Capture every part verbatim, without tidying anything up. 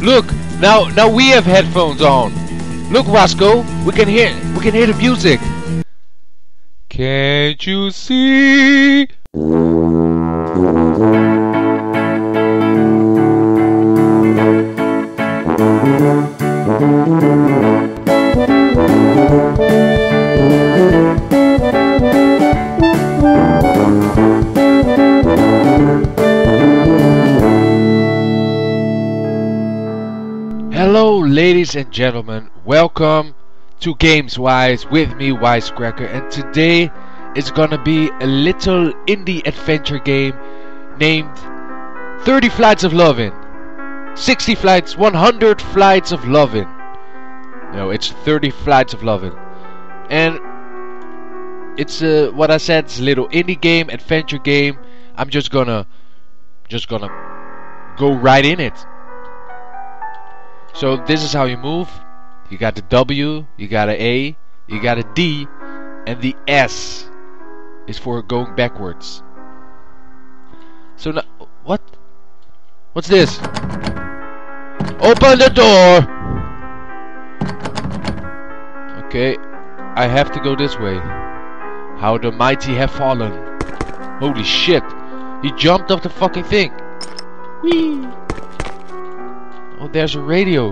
Look, now now we have headphones on. Look, Roscoe, we can hear we can hear the music. Can't you see? Hello, ladies and gentlemen. Welcome to Games Wise with me, WiseKrakr, and today it's gonna be a little indie adventure game named Thirty Flights of Loving, Sixty Flights, One Hundred Flights of Loving. No, it's Thirty Flights of Loving, and it's uh, what I said. It's a little indie game, adventure game. I'm just gonna, just gonna go right in it. So this is how you move. You got the W, you got an A, you got a D, and the S is for going backwards. So now, what? What's this? Open the door! Okay, I have to go this way. How the mighty have fallen. Holy shit. He jumped up the fucking thing. Whee! Oh, there's a radio.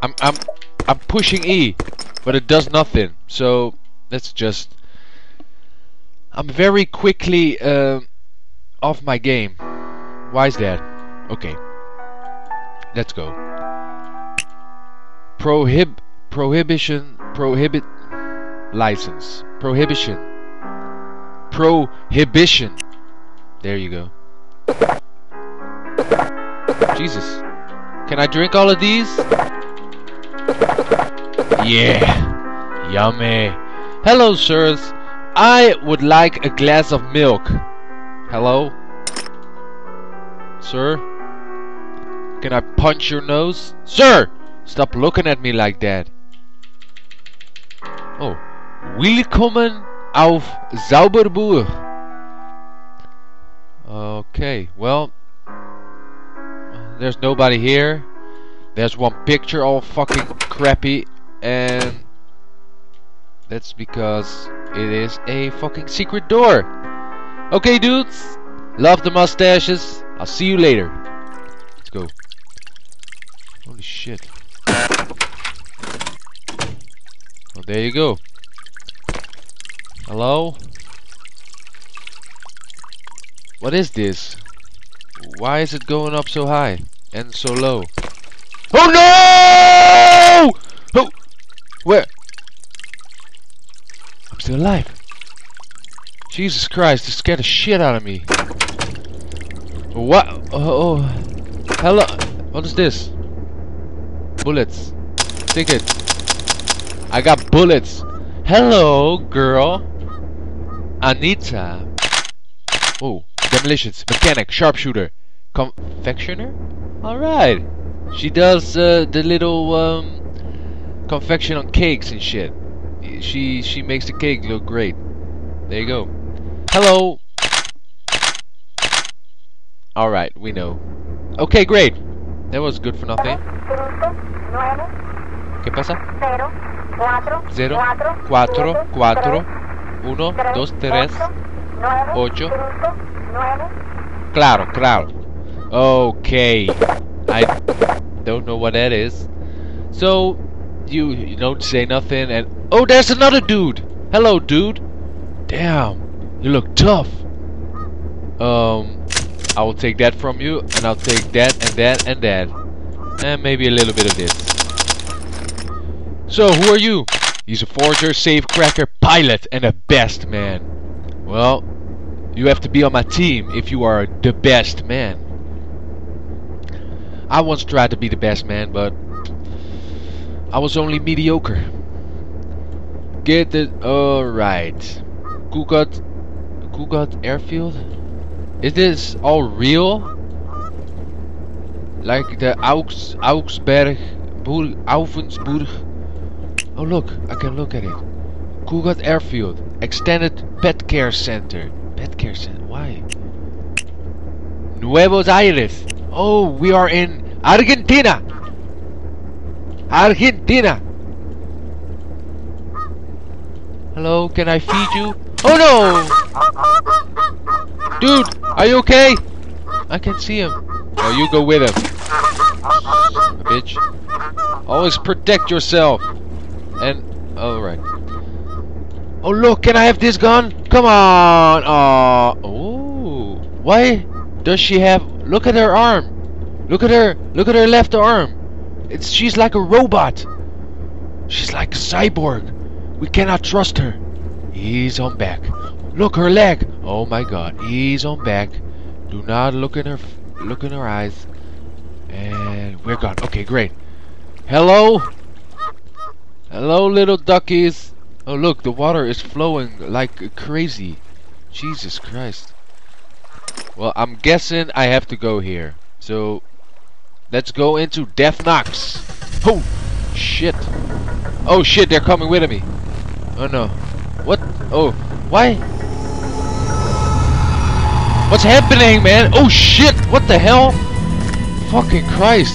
I'm I'm I'm pushing E, but it does nothing. So let's just I'm very quickly uh, off my game. Why is that? Okay. Let's go. Prohib prohibition prohibit license. Prohibition. Prohibition. There you go. Jesus. Can I drink all of these? Yeah. Yummy. Hello, sirs. I would like a glass of milk. Hello? Sir? Can I punch your nose? Sir! Stop looking at me like that. Oh. Willkommen auf Sauberburg. Okay, well. There's nobody here. There's one picture all fucking crappy. And that's because it is a fucking secret door. Okay, dudes. Love the mustaches. I'll see you later. Let's go. Holy shit. Well, there you go. Hello? What is this? Why is it going up so high and so low? Oh no! Oh! Where? I'm still alive. Jesus Christ, this scared the shit out of me. What? Oh, oh. Hello. What is this? Bullets. Take it. I got bullets. Hello, girl. Anita. Oh, demolitions. Mechanic. Sharpshooter. Confectioner? Alright. She does uh, the little um, confection on cakes and shit. She she makes the cake look great. There you go. Hello. All right, we know. Okay, great. That was good for nothing. ¿Qué pasa? Zero, cuatro, cuatro, uno, dos, tres, ocho. Claro, claro. Okay. I don't know what that is. So you you don't say nothing and. Oh, there's another dude! Hello, dude! Damn, you look tough! Um, I will take that from you, and I'll take that, and that, and that. And maybe a little bit of this. So, who are you? He's a forger, safecracker, pilot, and the best man. Well, you have to be on my team if you are the best man. I once tried to be the best man, but I was only mediocre. Get it. Alright. Kugat. Kugat Airfield? Is this all real? Like the Augs, Augsburg Burg, Aufensburg. Oh look, I can look at it. Kugat Airfield, Extended Pet Care Center. Pet Care Center, why? Nuevos Aires. Oh, we are in Argentina. Argentina. Hello, can I feed you? Oh no! Dude, are you okay? I can see him. Oh, you go with him. Bitch. Always protect yourself. And, alright. Oh look, can I have this gun? Come on! Aww. Oh, why does she have... Look at her arm. Look at her, look at her left arm. It's She's like a robot. She's like a cyborg. We cannot trust her. Ease on back. Look, her leg. Oh my god. Ease on back. Do not look in her f look in her eyes. And we're gone. Okay, great. Hello? Hello, little duckies. Oh, look. The water is flowing like crazy. Jesus Christ. Well, I'm guessing I have to go here. So, let's go into Death Knox. Oh, shit. Oh, shit. They're coming with me. Oh, no. What? Oh, why? What's happening, man? Oh, shit. What the hell? Fucking Christ.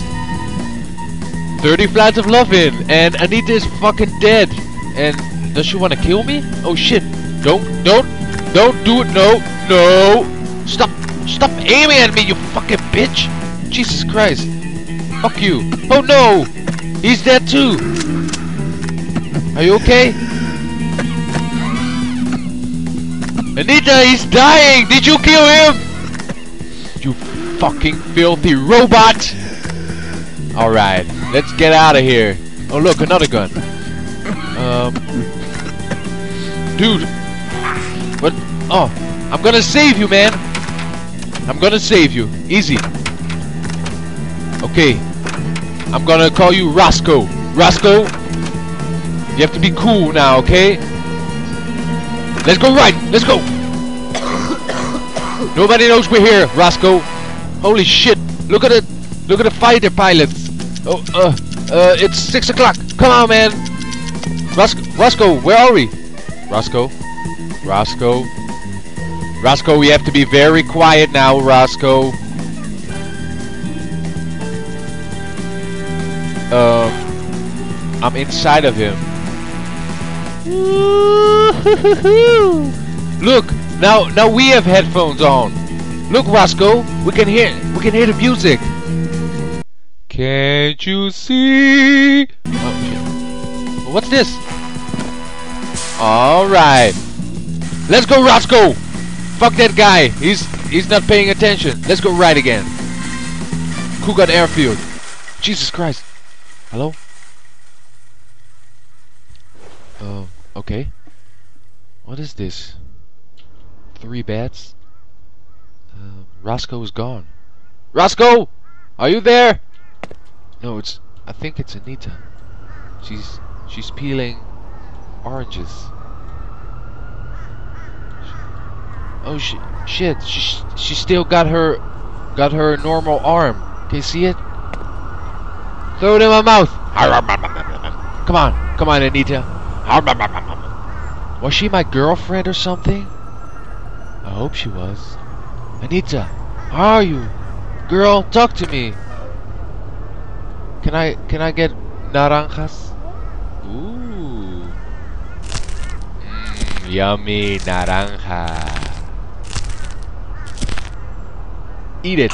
Thirty Flights of Loving. And Anita is fucking dead. And does she want to kill me? Oh, shit. Don't, don't, don't do it. No, no. Stop, stop aiming at me, you fucking bitch. Jesus Christ. Fuck you. Oh, no. He's dead, too. Are you okay? Anita, he's dying! Did you kill him? You fucking filthy robot! Alright, let's get out of here. Oh look, another gun. Um... Dude! What? Oh, I'm gonna save you, man! I'm gonna save you. Easy. Okay. I'm gonna call you Roscoe. Roscoe, you have to be cool now, okay? Let's go right! Let's go! Nobody knows we're here, Roscoe. Holy shit! Look at it! Look at the fighter pilots! Oh, uh, uh, it's six o'clock! Come on, man! Ros Roscoe, where are we? Roscoe? Roscoe? Roscoe, we have to be very quiet now, Roscoe. Um, I'm inside of him. Look, now now we have headphones on. Look, Roscoe, we can hear we can hear the music. Can't you see? Oh, what's this? All right, let's go, Roscoe. Fuck that guy. He's he's not paying attention. Let's go right again. Kugat Airfield. Jesus Christ. Hello. Um. Uh, okay. What is this? Three bats? Uh, Roscoe is gone. Roscoe! Are you there? No, it's... I think it's Anita. She's... She's peeling... oranges. She, oh, she, shit. She, she still got her... Got her normal arm. Can you see it? Throw it in my mouth! Come on. Come on, Anita. Was she my girlfriend or something? I hope she was. Anita, how are you? Girl, talk to me. Can I can I get naranjas? Ooh. Mm, yummy naranja. Eat it.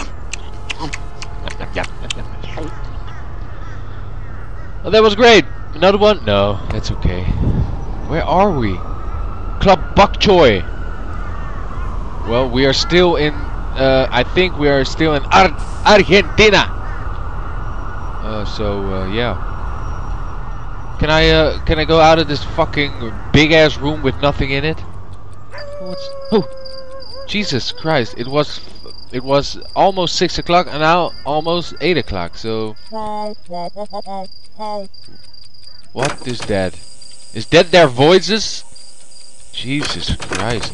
Oh, that was great. Another one? No, that's okay. Where are we? Club Bokchoy. Well, we are still in. Uh, I think we are still in Ar Argentina. Uh, so uh, yeah. Can I uh, can I go out of this fucking big ass room with nothing in it? What's? Oh, Jesus Christ! It was it was almost six o'clock and now almost eight o'clock. So. What is that? Is that their voices? Jesus Christ!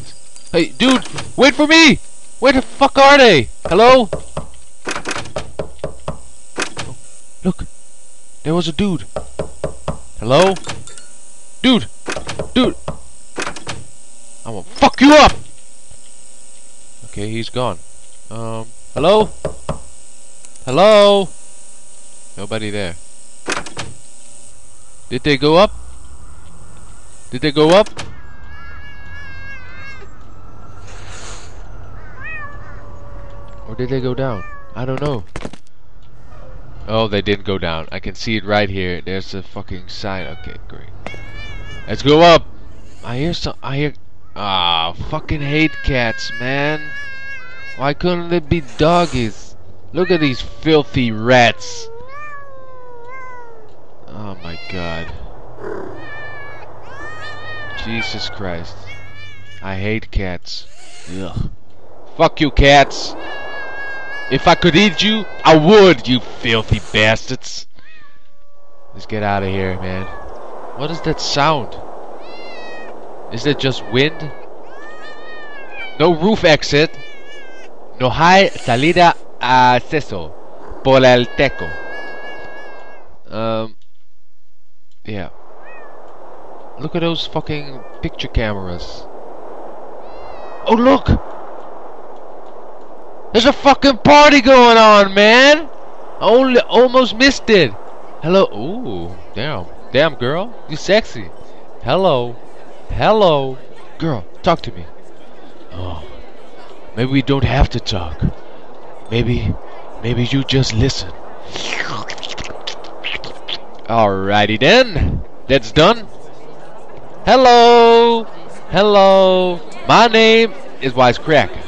Hey, dude, wait for me! Where the fuck are they? Hello? Oh, look, There was a dude. Hello? Dude! Dude! I will fuck you up! Okay, he's gone. Um, hello? Hello? Nobody there. Did they go up? Did they go up? Or did they go down? I don't know. Oh, they didn't go down. I can see it right here. There's a fucking sign. Okay, great. Let's go up. I hear some. I hear. Ah, oh, fucking hate cats, man. Why couldn't it be doggies? Look at these filthy rats. Oh my god. Jesus Christ. I hate cats. Ugh. Fuck you, cats. If I could eat you, I would, you filthy bastards. Let's get out of here, man. What is that sound? Is it just wind? No roof exit. No hay salida acceso por el techo. Um. Yeah. Look at those fucking picture cameras. Oh, look! There's a fucking party going on, man! Only almost missed it. Hello. Ooh, damn, damn girl, you sexy. Hello, hello, girl, talk to me. Oh, maybe we don't have to talk. Maybe, maybe you just listen. Alrighty then, that's done. Hello, hello. My name is WiseKrakr.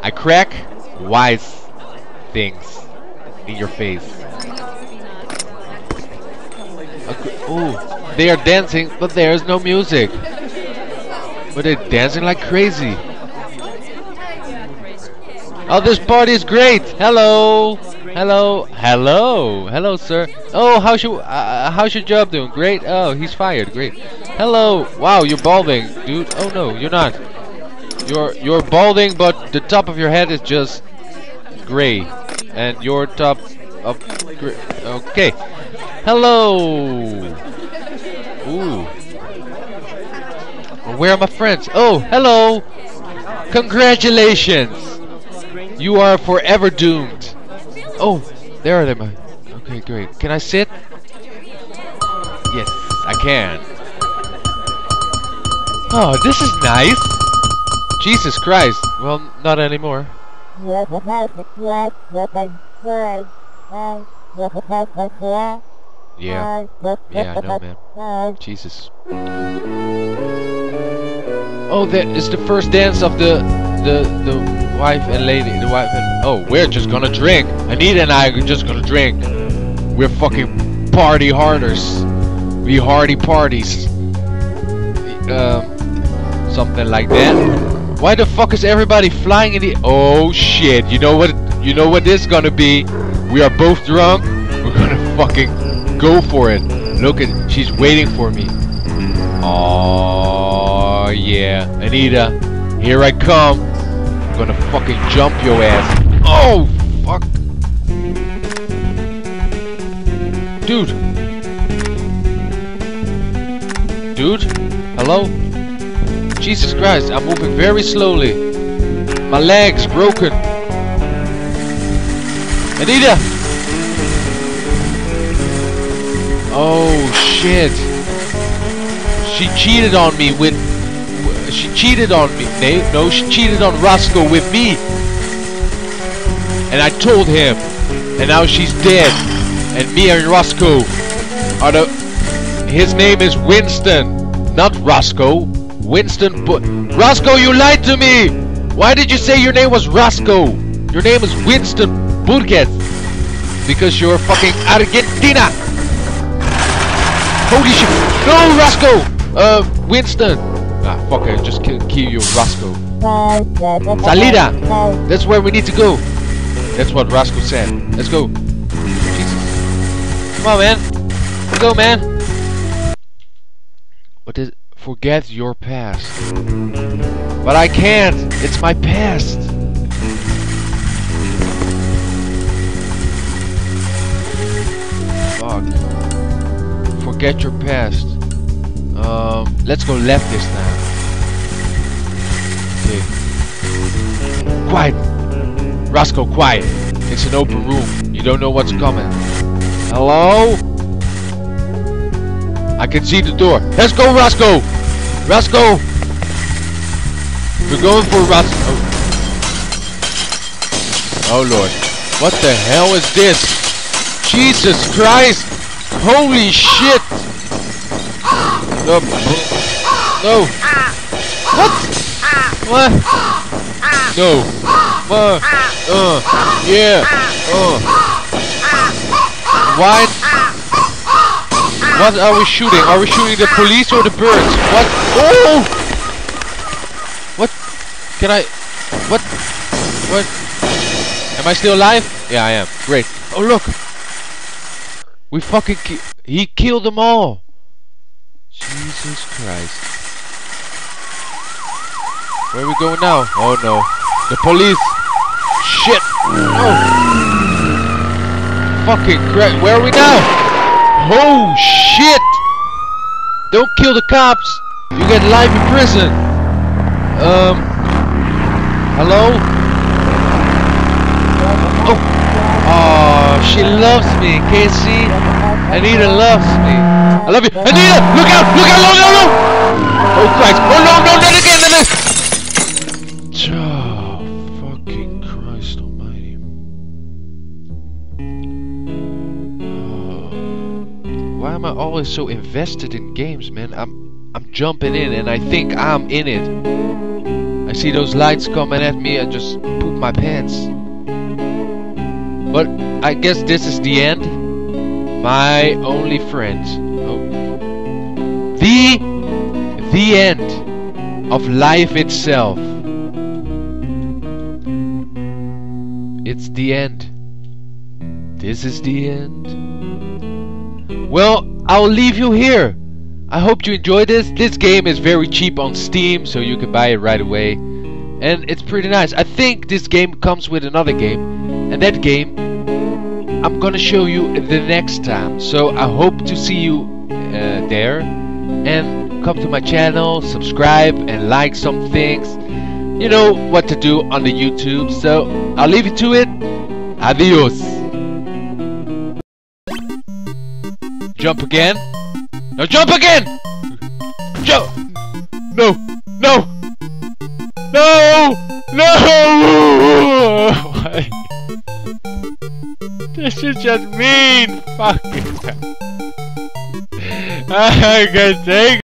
I crack wise things in your face. Oh, they are dancing, but there is no music. But they're dancing like crazy. Oh, this party is great. Hello, hello, hello, hello, sir. Oh, how's your uh, how's your job doing? Great. Oh, he's fired. Great. Hello. Wow, you're balding, dude. Oh no, you're not. You're, you're balding, but the top of your head is just gray. And your top up gray. Okay. Hello. Ooh. Where are my friends? Oh, hello. Congratulations. You are forever doomed. Oh, there are them. Okay, great. Can I sit? Yes, I can. Oh, this is nice. Jesus Christ! Well, not anymore. Yeah. Yeah, I know, man. Jesus. Oh, that is the first dance of the the the wife and lady. The wife and oh, we're just gonna drink. Anita and I are just gonna drink. We're fucking party harders. We hardy parties. Um, something like that. Why the fuck is everybody flying in the... Oh shit, you know what, you know what this is gonna be? We are both drunk, we're gonna fucking go for it. Look at, she's waiting for me. Oh yeah, Anita, here I come. I'm gonna fucking jump your ass. Oh, fuck. Dude. Dude, hello? Jesus Christ, I'm moving very slowly. My leg's broken. Anita! Oh shit. She cheated on me with... She cheated on me. No, she cheated on Roscoe with me. And I told him. And now she's dead. And me and Roscoe are the... His name is Winston. Not Roscoe. Winston Bu- Roscoe, you lied to me! Why did you say your name was Roscoe? Your name is Winston Burguet. Because you're fucking Argentina! Holy shit! No, Roscoe! Uh, Winston! Ah, fuck it, just kill, kill you, Roscoe. Salida! That's where we need to go! That's what Roscoe said. Let's go. Jesus. Come on, man! Let's go, man! What is... Forget your past. But I can't. It's my past. fuck. Forget your past. Um, let's go left this time. Okay. Quiet! Roscoe, quiet! It's an open room. You don't know what's coming. Hello? I can see the door. Let's go, Roscoe! Roscoe! We're going for Roscoe. Oh. Oh lord. What the hell is this? Jesus Christ! Holy shit! No. No. What? What? No. Uh. Uh. Yeah. Uh. Why? What are we shooting? Are we shooting the police or the birds? What? Oh! What? Can I? What? What? Am I still alive? Yeah, I am. Great. Oh look! We fucking ki- he killed them all! Jesus Christ. Where are we going now? Oh no. The police! Shit! Oh. Fucking crap. Where are we now? Oh shit! Don't kill the cops! You get life in prison! Um... Hello? Oh! Oh, she loves me, can't see? Anita loves me. I love you. Anita! Look out! Look out! No, no, no! Oh, Christ. Oh, no, no, not again! No, no. Oh, fucking Christ almighty. Oh. Why am I always so invested in games, man? I'm, I'm jumping in and I think I'm in it. I see those lights coming at me, I just poop my pants. But I guess this is the end. My only friends. Oh. The the end of life itself. It's the end. This is the end. Well, I'll leave you here. I hope you enjoyed this. This game is very cheap on Steam, so you can buy it right away. And it's pretty nice. I think this game comes with another game. And that game, I'm gonna show you the next time. So I hope to see you uh, there. And come to my channel, subscribe and like some things. You know what to do on the YouTube. So I'll leave you to it. Adios. Jump again. No, jump again. Jump. No. No. No. No. Why? This is just mean! Fucking hell. I can't take it.